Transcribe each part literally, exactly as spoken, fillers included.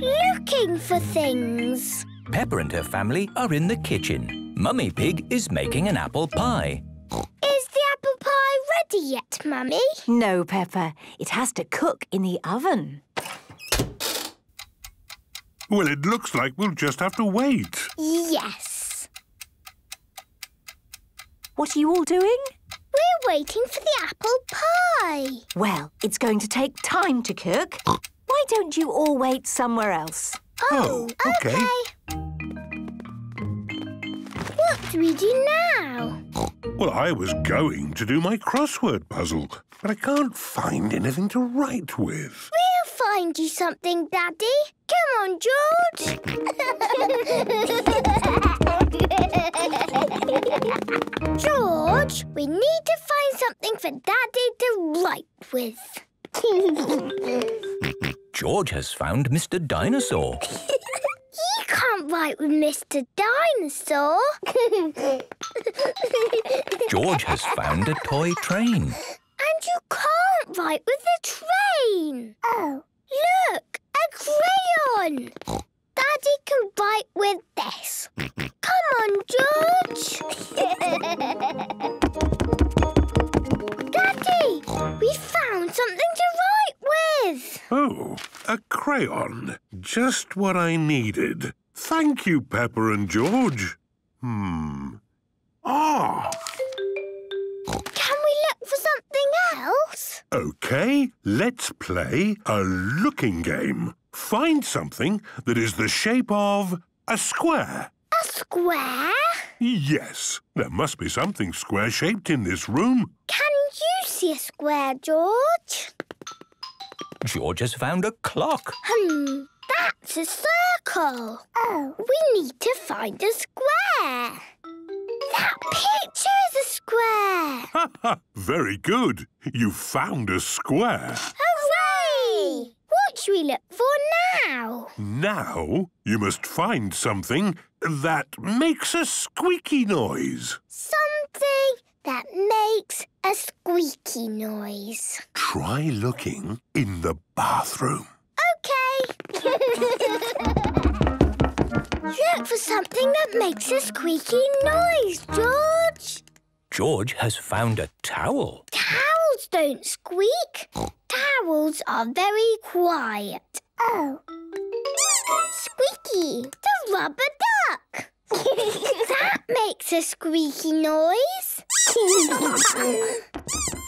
looking for things. Peppa and her family are in the kitchen. Mummy Pig is making an apple pie. Is the apple pie ready yet, Mummy? No, Peppa. It has to cook in the oven. Well, it looks like we'll just have to wait. Yes. What are you all doing? We're waiting for the apple pie. Well, it's going to take time to cook. Why don't you all wait somewhere else? Oh, oh okay. okay. What do we do now? Well, I was going to do my crossword puzzle, but I can't find anything to write with. We'll find you something, Daddy. Come on, George. George, we need to find something for Daddy to write with. George has found Mister Dinosaur. You can't write with Mister Dinosaur. George has found a toy train. And you can't write with a train. Oh. Look, a crayon. Daddy can write with this. Come on, George. Daddy, we found something to write with. Oh, a crayon. Just what I needed. Thank you, Peppa and George. Hmm. Ah! Can we look for something else? OK, let's play a looking game. Find something that is the shape of a square. A square? Yes. There must be something square-shaped in this room. Can you see a square, George? George has found a clock. Hmm, that's a circle. Oh. We need to find a square. That picture's a square. Ha ha, very good. You found a square. Hooray! What should we look for now? Now you must find something that makes a squeaky noise. Something that makes a squeaky noise. Try looking in the bathroom. OK. Look for something that makes a squeaky noise, George. George has found a towel. Towels don't squeak. Towels are very quiet. Oh. Squeaky, the rubber duck. That makes a squeaky noise. Daddy,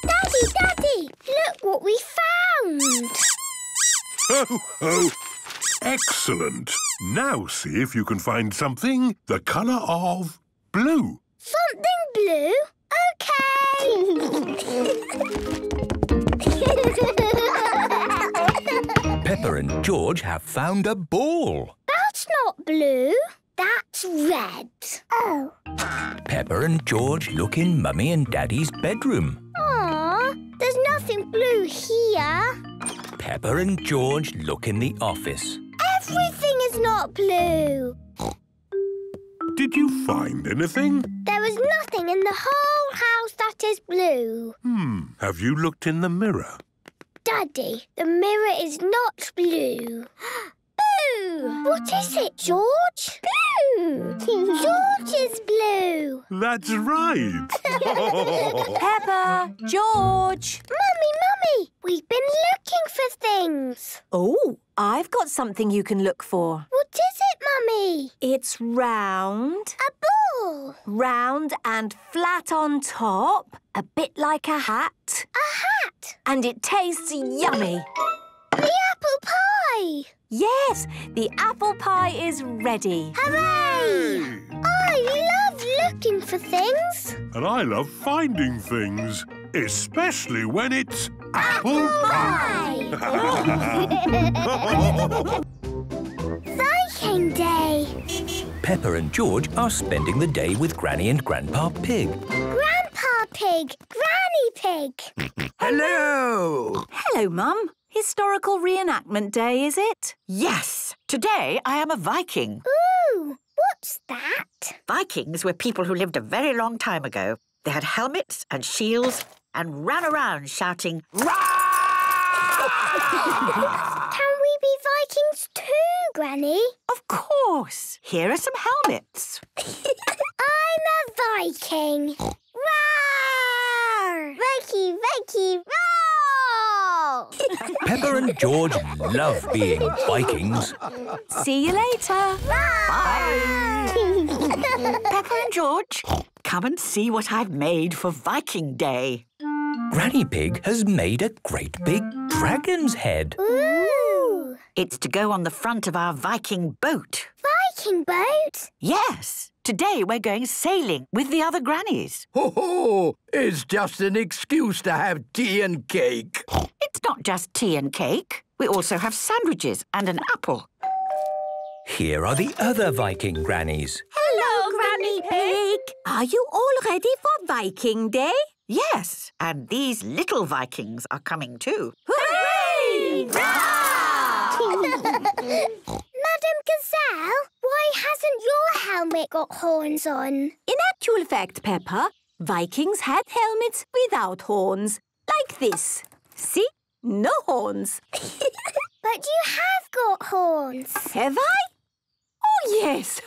Daddy, look what we found. Ho, ho. Excellent. Now see if you can find something the colour of blue. Something blue? OK. Peppa and George have found a ball. That's not blue. That's red. Oh. Peppa and George look in Mummy and Daddy's bedroom. Aw, there's nothing blue here. Peppa and George look in the office. Everything is not blue. Did you find anything? There is nothing in the whole house that is blue. Hmm. Have you looked in the mirror? Daddy, the mirror is not blue. Boo! What is it, George? Blue! George is blue. That's right. Peppa, George. Mummy, Mummy, we've been looking for things. Oh, I've got something you can look for. What is it, Mummy? It's round. A ball. Round and flat on top, a bit like a hat. A hat. And it tastes yummy. The apple pie! Yes, the apple pie is ready. Hooray! I love looking for things. And I love finding things, especially when it's apple, apple pie! Cycling day! Peppa and George are spending the day with Granny and Grandpa Pig. Grandpa Pig! Granny Pig! Hello! Hello, Mum. Historical reenactment day, is it? Yes. Today I am a Viking. Ooh, what's that? Vikings were people who lived a very long time ago. They had helmets and shields and ran around shouting, "Rah!" Can we be Vikings too, Granny? Of course. Here are some helmets. I'm a Viking. Roar! Vikey, Vikey, roar! Peppa and George love being Vikings. See you later. Roar! Bye. Peppa and George, come and see what I've made for Viking Day. Granny Pig has made a great big dragon's head. Ooh! It's to go on the front of our Viking boat. Viking boat? Yes. Today we're going sailing with the other grannies. Ho ho! It's just an excuse to have tea and cake. It's not just tea and cake. We also have sandwiches and an apple. Here are the other Viking grannies. Hello, Granny Pig. Are you all ready for Viking Day? Yes, and these little Vikings are coming too. Hooray! Madam Gazelle, why hasn't your helmet got horns on? In actual fact, Peppa, Vikings had helmets without horns, like this. See? No horns. But you have got horns. Have I? Oh, yes.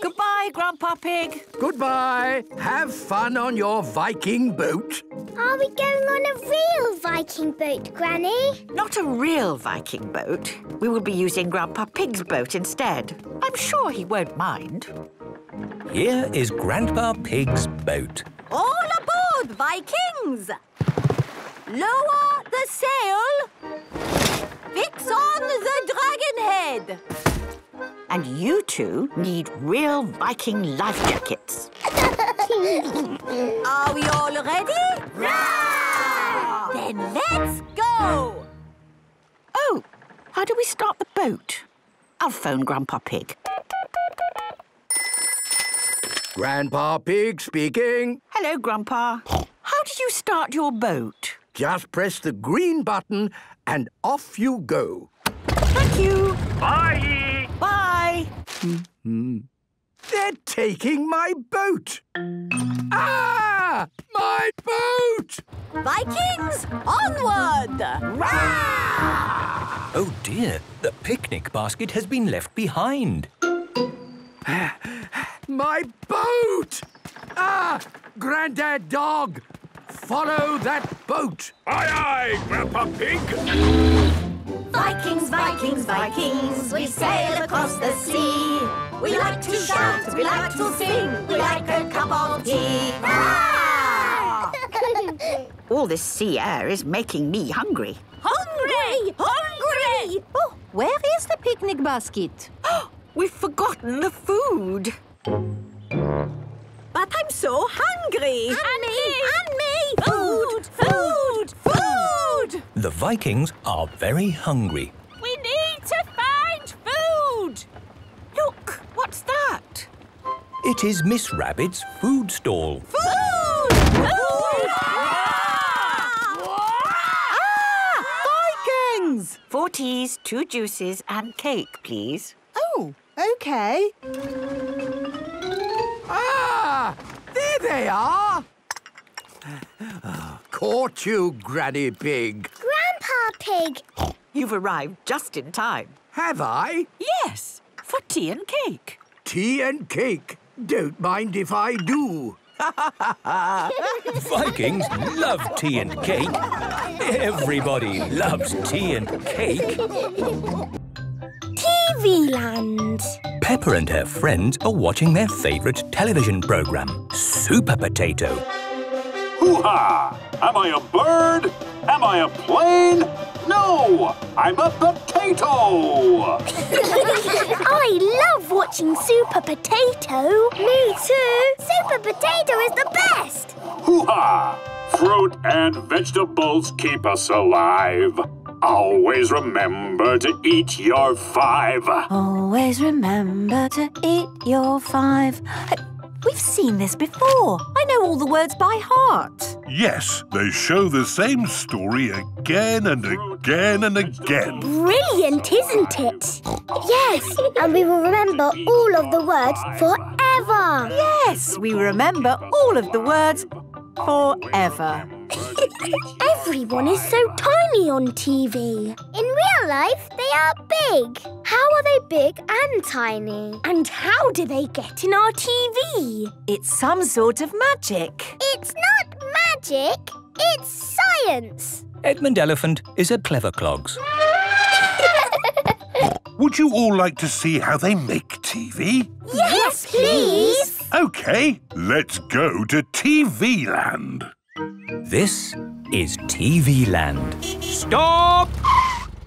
Goodbye, Grandpa Pig. Goodbye. Have fun on your Viking boat. Are we going on a real Viking boat, Granny? Not a real Viking boat. We will be using Grandpa Pig's boat instead. I'm sure he won't mind. Here is Grandpa Pig's boat. All aboard, Vikings! Lower the sail. Fix on the dragon head. And you two need real Viking life jackets. Are we all ready? Roar! Then let's go! Oh, how do we start the boat? I'll phone Grandpa Pig. Grandpa Pig speaking. Hello, Grandpa. How did you start your boat? Just press the green button and off you go. Thank you. Bye! Bye. They're taking my boat. Ah! My boat! Vikings, onward! Rah! Oh dear, the picnic basket has been left behind. My boat! Ah! Grandad Dog, follow that boat. Aye, aye, Grandpa Pig. Vikings, Vikings, Vikings, we sail across the sea. We like to shout, we like to sing, we like a cup of tea. Ah! All this sea air is making me hungry. Hungry! Hungry! Oh, where is the picnic basket? We've forgotten the food. But I'm so hungry. And, and me! And me! Food! Food! Food! Food! The Vikings are very hungry. We need to find food! Look, what's that? It is Miss Rabbit's food stall. Food! Food! Ah! Vikings! Four teas, two juices and cake, please. Oh, OK. Ah! There they are! Oh, caught you, Granny Pig. Grandpa Pig! You've arrived just in time. Have I? Yes, for tea and cake. Tea and cake? Don't mind if I do. Vikings love tea and cake. Everybody loves tea and cake. T V Land. Peppa and her friends are watching their favourite television programme, Super Potato. Hoo-ha! Am I a bird? Am I a plane? No! I'm a potato! I love watching Super Potato. Me too! Super Potato is the best! Hoo-ha! Fruit and vegetables keep us alive. Always remember to eat your five. Always remember to eat your five. We've seen this before. I know all the words by heart. Yes, they show the same story again and again and again. Brilliant, isn't it? Yes, and we will remember all of the words forever. Yes, we remember all of the words forever. Everyone is so tiny on T V. In real life, they are big. How are they big and tiny? And how do they get in our T V? It's some sort of magic. It's not magic, it's science. Edmund Elephant is a clever clogs. Would you all like to see how they make T V? Yes, please! OK, let's go to T V Land. This is T V Land. Stop!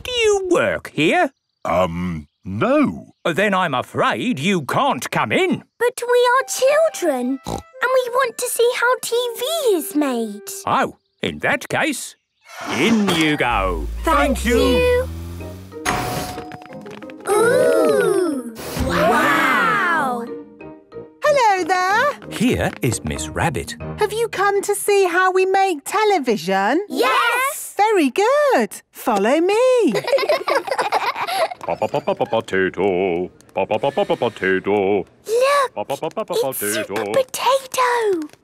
Do you work here? Um, no. Then I'm afraid you can't come in. But we are children and we want to see how T V is made. Oh, in that case, in you go. Thank, Thank you. you. Ooh! Wow! Hello there! Here is Miss Rabbit. Have you come to see how we make television? Yes! Very good! Follow me! Potato! Potato! Look! It's Super Potato!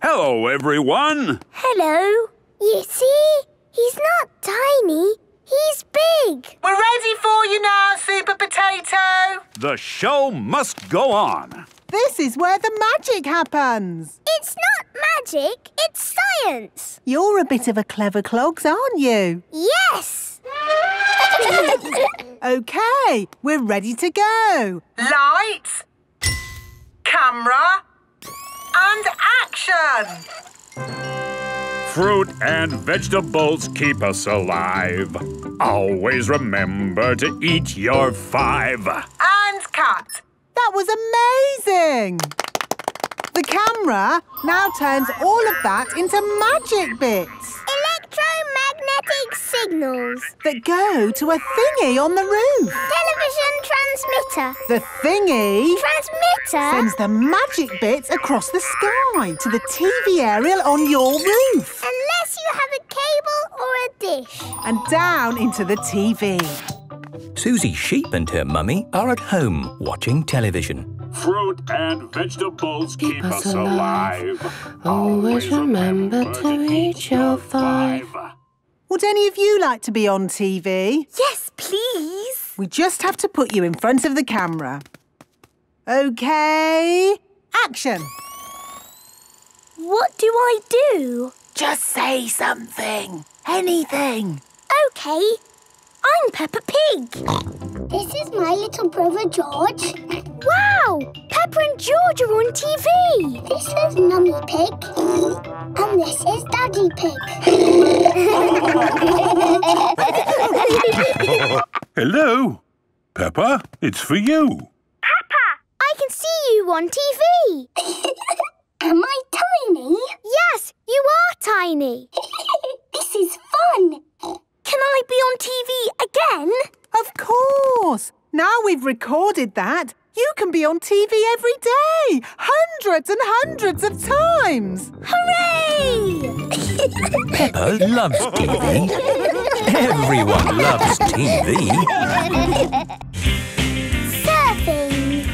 Hello, everyone! Hello! You see? He's not tiny. He's big. We're ready for you now, Super Potato. The show must go on. This is where the magic happens. It's not magic, it's science. You're a bit of a clever clogs, aren't you? Yes. OK, we're ready to go. Lights, camera and action. Fruit and vegetables keep us alive. Always remember to eat your five. And cut. That was amazing. The camera now turns all of that into magic bits. Electromagnetic signals. That go to a thingy on the roof. Television transmitter. The thingy... Transmitter. ...sends the magic bits across the sky to the T V aerial on your roof. Unless you have a cable or a dish. And down into the T V. Susie Sheep and her mummy are at home watching television. Fruit and vegetables keep, keep us alive. alive. Always remember to eat your five. Would any of you like to be on T V? Yes, please. We just have to put you in front of the camera. OK, action. What do I do? Just say something. Anything. OK. I'm Peppa Pig. This is my little brother, George. Wow! Peppa and George are on T V. This is Mummy Pig. And this is Daddy Pig. Hello. Peppa, it's for you. Peppa! I can see you on T V. Am I tiny? Yes, you are tiny. This is fun. Can I be on T V again? Of course! Now we've recorded that, you can be on T V every day! Hundreds and hundreds of times! Hooray! Peppa loves T V. Everyone loves T V. Surfing!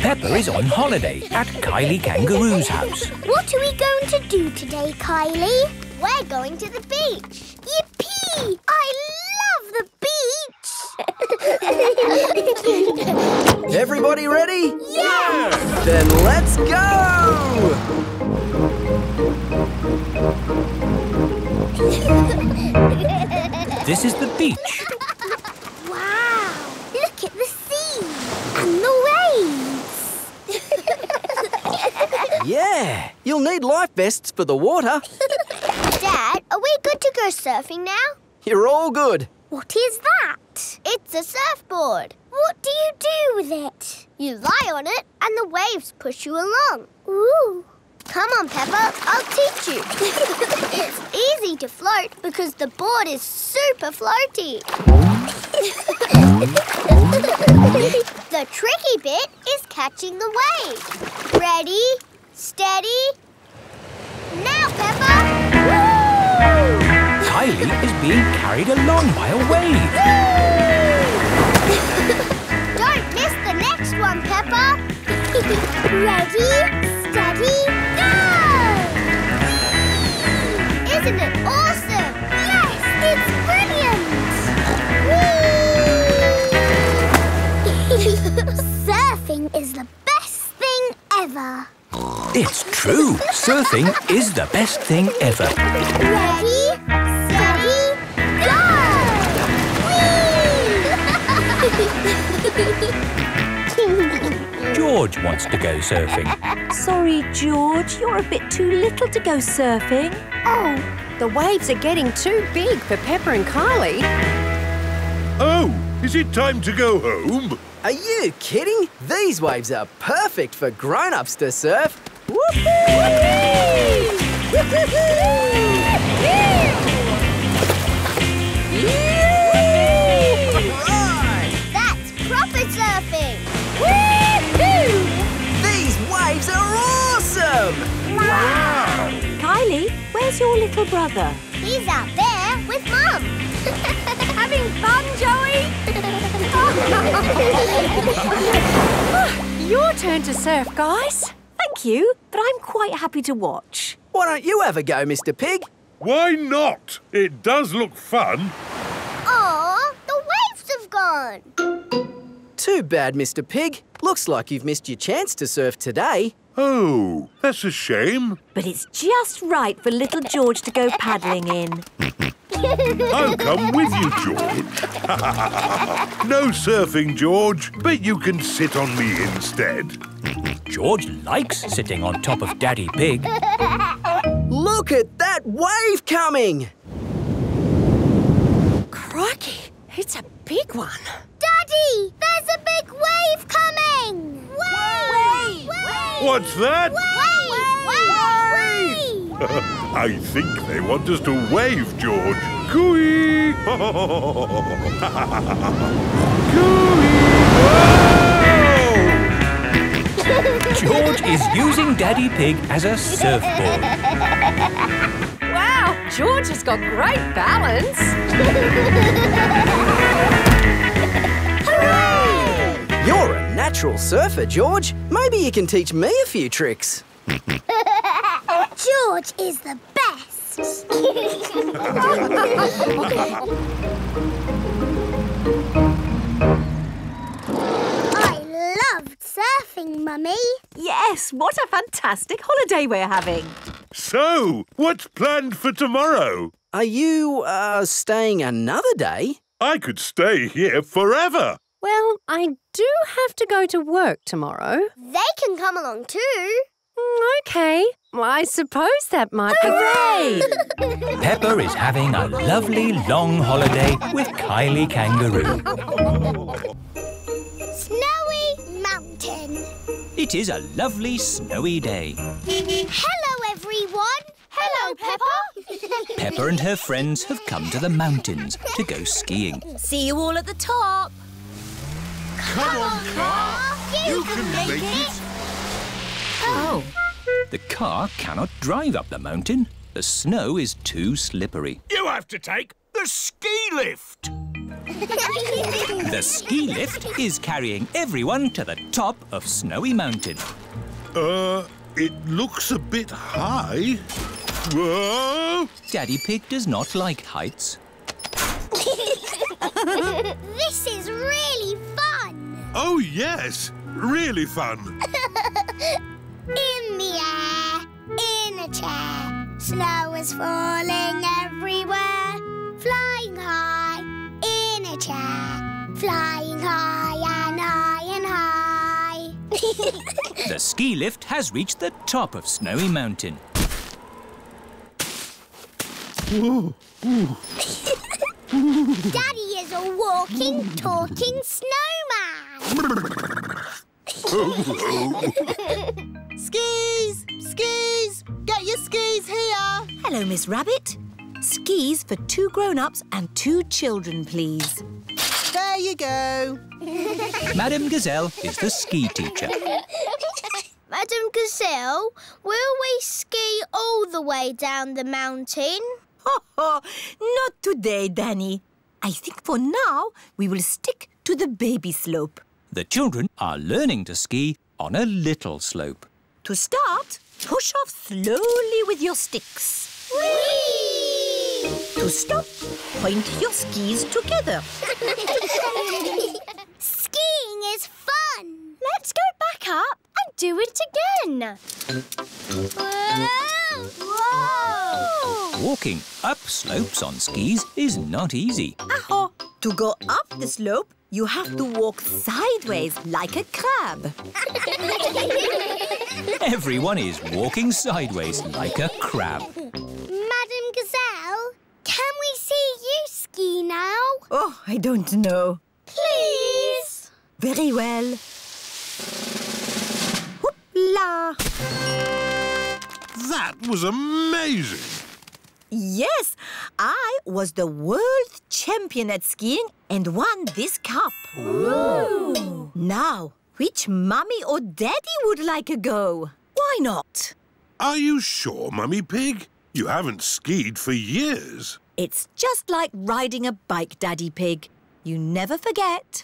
Peppa is on holiday at Kylie Kangaroo's house. What are we going to do today, Kylie? We're going to the beach. Yippee! I love the beach! Everybody ready? Yeah! Then let's go! This is the beach. Wow! Look at the sea! And the waves! Yeah! You'll need life vests for the water. Dad, are we good to go surfing now? You're all good. What is that? It's a surfboard. What do you do with it? You lie on it and the waves push you along. Ooh. Come on, Peppa, I'll teach you. It's easy to float because the board is super floaty. The tricky bit is catching the wave. Ready, steady. Now, Peppa! Woo! Kylie is being carried along by a wave. Don't miss the next one, Peppa. Ready, steady, go! Isn't it awesome? Yes, it's brilliant! Whee! surfing is the best thing ever. It's true. Surfing is the best thing ever. Ready, steady, go! Whee! George wants to go surfing. Sorry, George. You're a bit too little to go surfing. Oh, the waves are getting too big for Peppa and Kylie. Oh, is it time to go home? Are you kidding? These waves are perfect for grown-ups to surf. Whoopee! That's proper surfing. Woohoo! These waves are awesome! Wow! Kylie, where's your little brother? He's out there with Mum. Having fun, Joey? Your turn to surf, guys. Thank you, but I'm quite happy to watch. Why don't you ever go, Mister Pig? Why not? It does look fun. Aw, the waves have gone. Too bad, Mister Pig. Looks like you've missed your chance to surf today. Oh, that's a shame. But it's just right for little George to go paddling in. I'll come with you, George. No surfing, George, but you can sit on me instead. George likes sitting on top of Daddy Pig. Look at that wave coming! Crikey, it's a big one. Daddy, there's a big wave coming! Wave! Wave! Wave! What's that? Wave! Wave! Wave! Wave! I think they want us to wave, George. Cooey! Cooey! George is using Daddy Pig as a surfboard. Wow, George has got great balance. Hooray! You're a natural surfer, George. Maybe you can teach me a few tricks. George is the best. I loved surfing, Mummy. Yes, what a fantastic holiday we're having. So, what's planned for tomorrow? Are you, uh, staying another day? I could stay here forever. Well, I do have to go to work tomorrow. They can come along too. OK. Well, I suppose that might be... Hooray! Peppa is having a lovely long holiday with Kylie Kangaroo. Snowy Mountain. It is a lovely snowy day. Hello, everyone. Hello, Peppa. Peppa and her friends have come to the mountains to go skiing. See you all at the top. Come, come on, car. You, you can, can make it. it. Oh. The car cannot drive up the mountain. The snow is too slippery. You have to take the ski lift. The ski lift is carrying everyone to the top of Snowy Mountain. Uh, it looks a bit high. Whoa! Daddy Pig does not like heights. This is really fun. Oh, yes. Really fun. In the air, in a chair, snow was falling everywhere. Flying high, in a chair, flying high and high and high. The ski lift has reached the top of Snowy Mountain. Whoa. Daddy is a walking, talking snowman. Skis! Skis! Get your skis here! Hello, Miss Rabbit. Skis for two grown-ups and two children, please. There you go. Madam Gazelle is the ski teacher. Madam Gazelle, will we ski all the way down the mountain? Ho, ho, not today, Danny. I think for now we will stick to the baby slope. The children are learning to ski on a little slope. To start, push off slowly with your sticks. Whee! To stop, point your skis together. Skiing is fun! Let's go fun! Whoa! Whoa! Walking up slopes on skis is not easy. Aho! To go up the slope, you have to walk sideways like a crab. Everyone is walking sideways like a crab. Madam Gazelle, can we see you ski now? Oh, I don't know. Please! Very well. Hoopla! That was amazing! Yes, I was the world champion at skiing and won this cup. Ooh. Now, which mummy or daddy would like a go? Why not? Are you sure, Mummy Pig? You haven't skied for years. It's just like riding a bike, Daddy Pig. You never forget.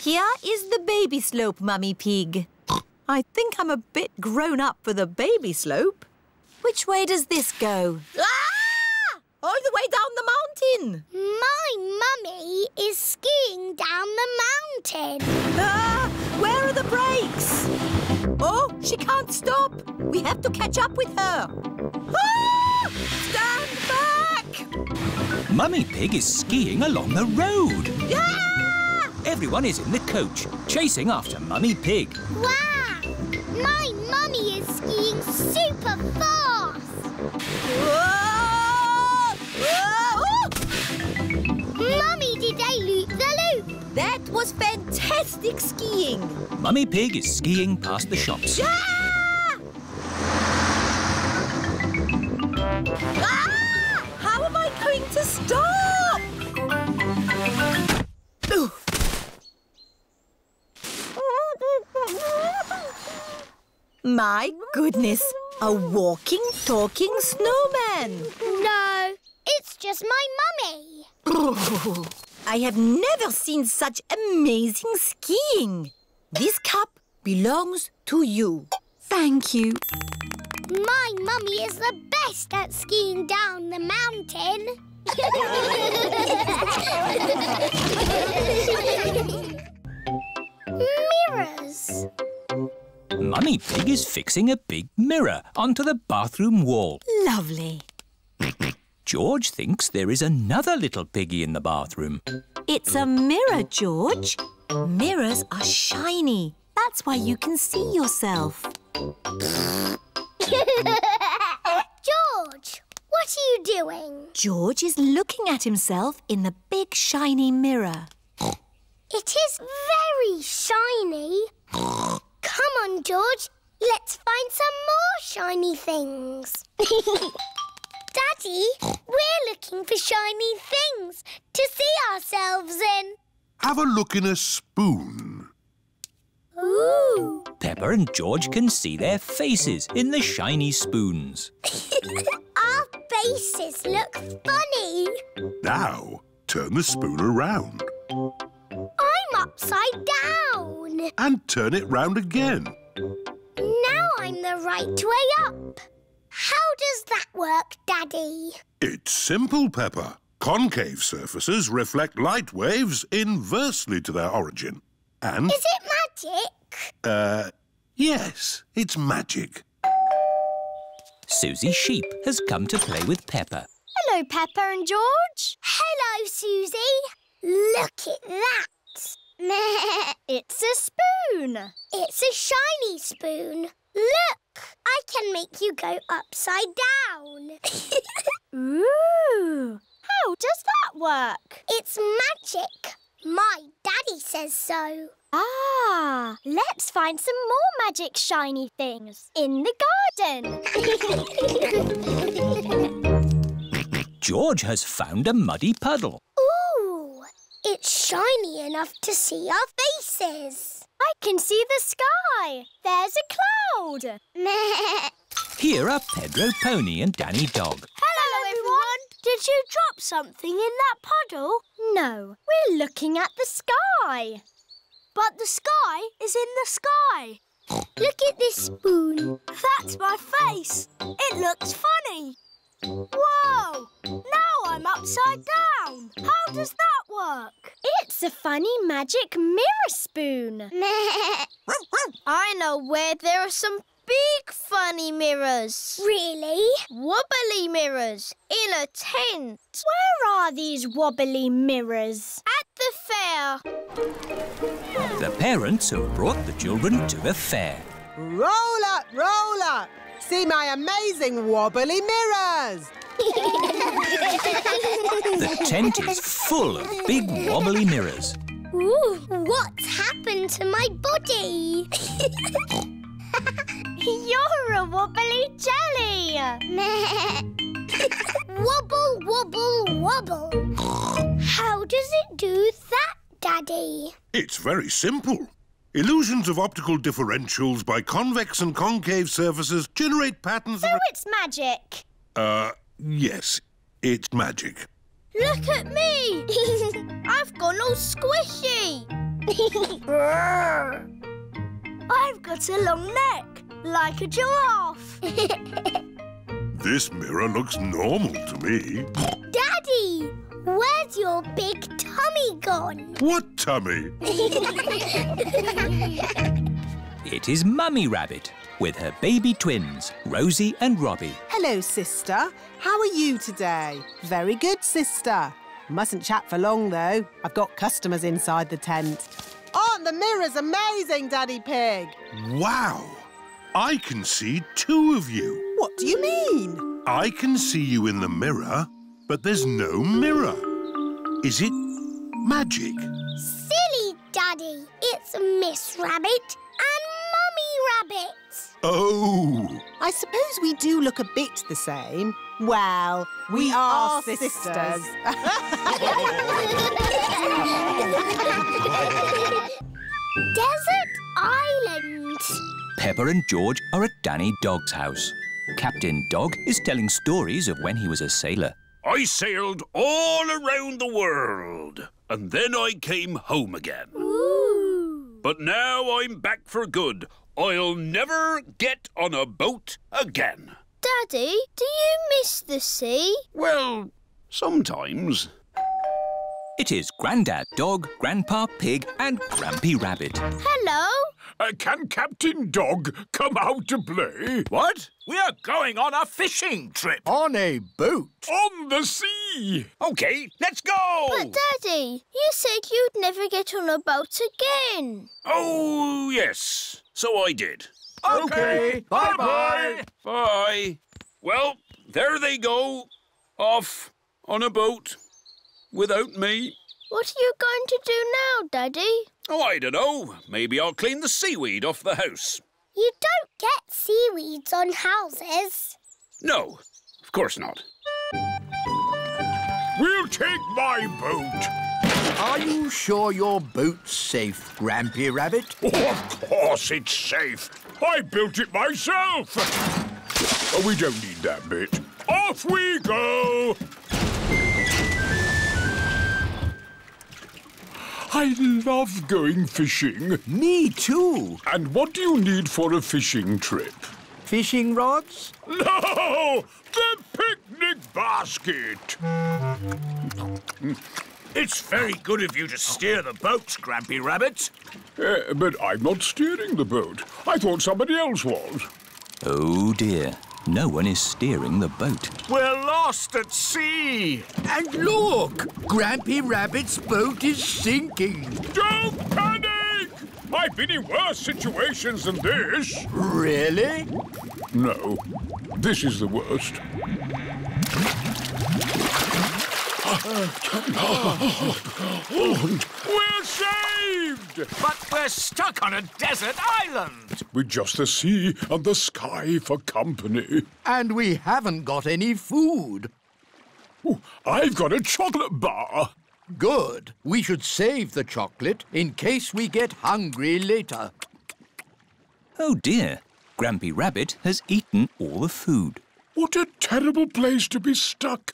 Here is the baby slope, Mummy Pig. I think I'm a bit grown up for the baby slope. Which way does this go? Ah! All the way down the mountain! My mummy is skiing down the mountain! Ah! Where are the brakes? Oh, she can't stop! We have to catch up with her! Ah! Stand back! Mummy Pig is skiing along the road! Ah! Everyone is in the coach, chasing after Mummy Pig. Wow! My mummy is skiing super fast! Whoa! Whoa! Mummy did a loop the loop! That was fantastic skiing! Mummy Pig is skiing past the shops. Ah! Ah! How am I going to stop? My goodness, a walking, talking snowman! No! It's just my mummy. Oh, I have never seen such amazing skiing. This cup belongs to you. Thank you. My mummy is the best at skiing down the mountain. Mirrors. Mummy Pig is fixing a big mirror onto the bathroom wall. Lovely. George thinks there is another little piggy in the bathroom. It's a mirror, George. Mirrors are shiny. That's why you can see yourself. George, what are you doing? George is looking at himself in the big shiny mirror. It is very shiny. Come on, George. Let's find some more shiny things. Daddy, we're looking for shiny things to see ourselves in. Have a look in a spoon. Ooh. Peppa and George can see their faces in the shiny spoons. Our faces look funny. Now, turn the spoon around. I'm upside down. And turn it round again. Now I'm the right way up. How does that work, Daddy? It's simple, Peppa. Concave surfaces reflect light waves inversely to their origin. And... Is it magic? Uh, yes, it's magic. Susie Sheep has come to play with Peppa. Hello, Peppa and George. Hello, Susie. Look at that. It's a spoon. It's a shiny spoon. Look, I can make you go upside down. Ooh, how does that work? It's magic. My daddy says so. Ah, let's find some more magic shiny things in the garden. George has found a muddy puddle. Ooh, it's shiny enough to see our faces. I can see the sky. There's a cloud. Here are Pedro Pony and Danny Dog. Hello, everyone. Did you drop something in that puddle? No, we're looking at the sky. But the sky is in the sky. Look at this spoon. That's my face. It looks funny. Whoa! Now I'm upside down. How does that work? It's a funny magic mirror spoon. I know where there are some big funny mirrors. Really? Wobbly mirrors in a tent. Where are these wobbly mirrors? At the fair. The parents have brought the children to the fair. Roll up, roll up. See my amazing wobbly mirrors. The tent is full of big wobbly mirrors. Ooh, what's happened to my body? You're a wobbly jelly. Wobble, wobble, wobble. How does it do that, Daddy? It's very simple. Illusions of optical differentials by convex and concave surfaces generate patterns... So it's magic? Uh, yes, it's magic. Look at me! I've gone all squishy! I've got a long neck, like a giraffe. This mirror looks normal to me. Daddy, where's your big tummy gone? What tummy? It is Mummy Rabbit with her baby twins, Rosie and Robbie. Hello, sister. How are you today? Very good, sister. Mustn't chat for long, though. I've got customers inside the tent. Aren't the mirrors amazing, Daddy Pig? Wow! I can see two of you. What do you mean? I can see you in the mirror, but there's no mirror. Is it magic? Silly, Daddy. It's Miss Rabbit and Mummy Rabbit. Oh! I suppose we do look a bit the same. Well, we, we are, are sisters. sisters. Desert Island. Peppa and George are at Danny Dog's house. Captain Dog is telling stories of when he was a sailor. I sailed all around the world, and then I came home again. Ooh. But now I'm back for good. I'll never get on a boat again. Daddy, do you miss the sea? Well, sometimes. It is Grandad Dog, Grandpa Pig and Grampy Rabbit. Hello. Uh, can Captain Dog come out to play? What? We are going on a fishing trip. On a boat. On the sea. OK, let's go. But, Daddy, you said you'd never get on a boat again. Oh, yes. So I did. OK, bye-bye. Bye. Well, there they go. Off on a boat without me. What are you going to do now, Daddy? Oh, I don't know. Maybe I'll clean the seaweed off the house. You don't get seaweeds on houses. No, of course not. We'll take my boat. Are you sure your boat's safe, Grampy Rabbit? Oh, of course it's safe. I built it myself. Oh, we don't need that bit. Off we go. I love going fishing. Me too. And what do you need for a fishing trip? Fishing rods? No! The picnic basket. It's very good of you to steer the boat, Grampy Rabbit. Uh, but I'm not steering the boat. I thought somebody else was. Oh, dear. No one is steering the boat. We're lost at sea. And look, Grampy Rabbit's boat is sinking. Don't panic! I've been in worse situations than this. Really? No. This is the worst. We're saved! But we're stuck on a desert island. With just the sea and the sky for company. And we haven't got any food. Ooh, I've got a chocolate bar. Good. We should save the chocolate in case we get hungry later. Oh, dear. Grampy Rabbit has eaten all the food. What a terrible place to be stuck.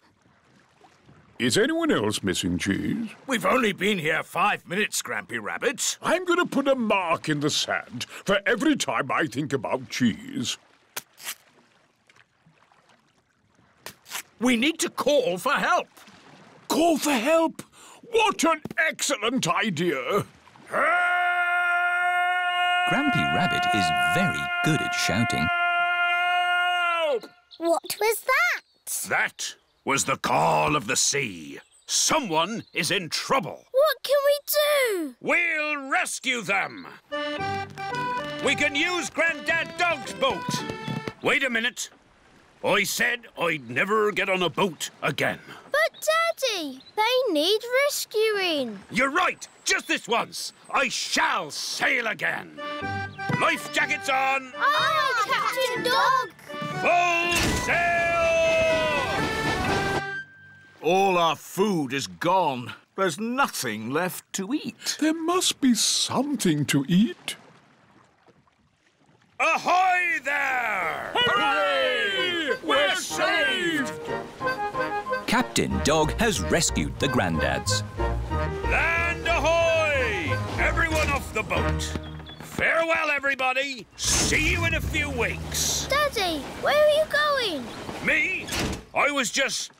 Is anyone else missing cheese? We've only been here five minutes, Grampy Rabbit. I'm going to put a mark in the sand for every time I think about cheese. We need to call for help. Call for help? What an excellent idea. Help! Grampy Rabbit is very good at shouting. Help! What was that? That was the call of the sea. Someone is in trouble. What can we do? We'll rescue them. We can use Grandad Dog's boat. Wait a minute. I said I'd never get on a boat again. But, Daddy, they need rescuing. You're right. Just this once. I shall sail again. Life jackets on. Aye, aye, Captain Dog. Full sail! All our food is gone. There's nothing left to eat. There must be something to eat. Ahoy there! Hooray! We're, We're saved! Captain Dog has rescued the Grandads. Land ahoy! Everyone off the boat. Farewell, everybody. See you in a few weeks. Daddy, where are you going? Me? I was just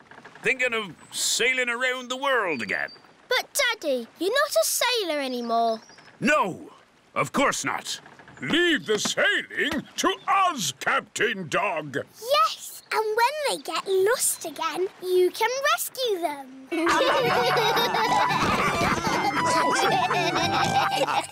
thinking of sailing around the world again. But, Daddy, you're not a sailor anymore. No, of course not. Leave the sailing to us, Captain Dog. Yes, and when they get lost again, you can rescue them.